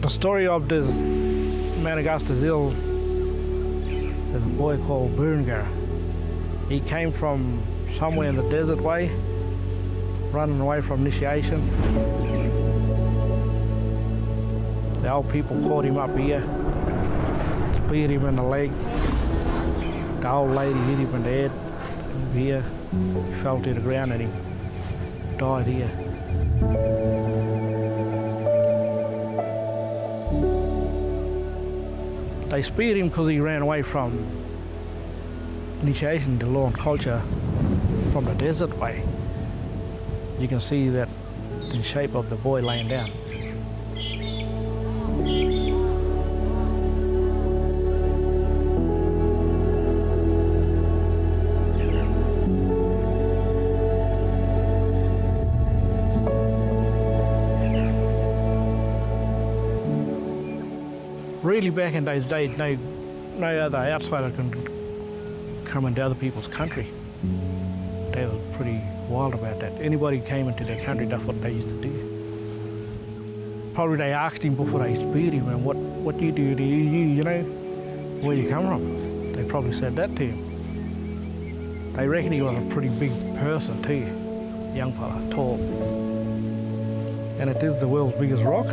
The story of this Mount Augustus hill is a boy called Burungar. He came from somewhere in the desert way, running away from initiation. The old people caught him up here, speared him in the leg. The old lady hit him in the head. Here, he fell to the ground and he died here. They speared him because he ran away from initiation to law and culture from the desert way. You can see that the shape of the boy laying down. Really, back in those days, no other outsider can come into other people's country. They were pretty wild about that. Anybody who came into their country, that's what they used to do. Probably they asked him before they speared him, and what do you do? Do you know where you come from? They probably said that to him. They reckon he was a pretty big person too, young fella, tall. And it is the world's biggest rock.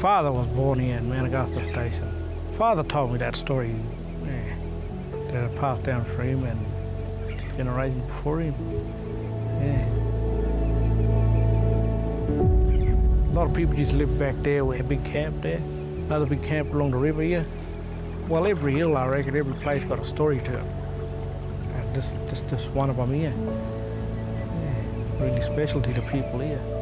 Father was born here at Mount Augustus Station. Father told me that story that had passed down for him and generations before him. Yeah. A lot of people just lived back there. We had a big camp there, another big camp along the river here. Well, every hill, I reckon, every place got a story to it. And this is just one of them here. Yeah. Really special to the people here.